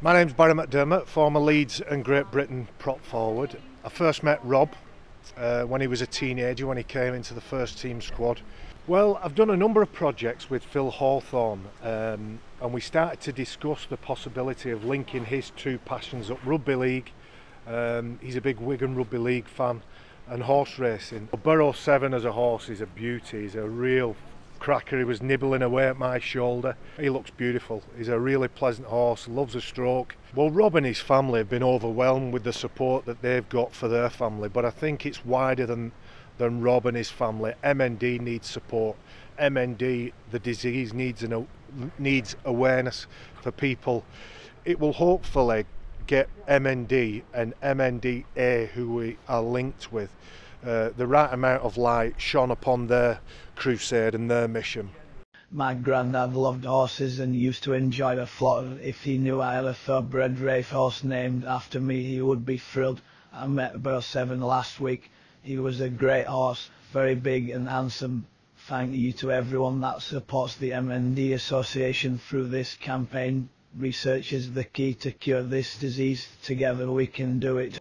My name's Barry McDermott, former Leeds and Great Britain prop forward. I first met Rob when he was a teenager, when he came into the first team squad. Well, I've done a number of projects with Phil Hawthorne and we started to discuss the possibility of linking his two passions up: rugby league, he's a big Wigan rugby league fan, and horse racing. Burrow Seven as a horse is a beauty, he's a real cracker. He was nibbling away at my shoulder. He looks beautiful. He's a really pleasant horse, loves a stroke. Well, Rob and his family have been overwhelmed with the support that they've got for their family, but I think it's wider than Rob and his family. MND needs support. MND, the disease, needs awareness for people. It will hopefully get MND and MNDA, who we are linked with, the right amount of light shone upon their crusade and their mission. My granddad loved horses and used to enjoy the flot. If he knew I had a thoroughbred racehorse named after me, he would be thrilled. I met Burrow Seven last week. He was a great horse, very big and handsome. Thank you to everyone that supports the MND Association through this campaign. Research is the key to cure this disease. Together we can do it.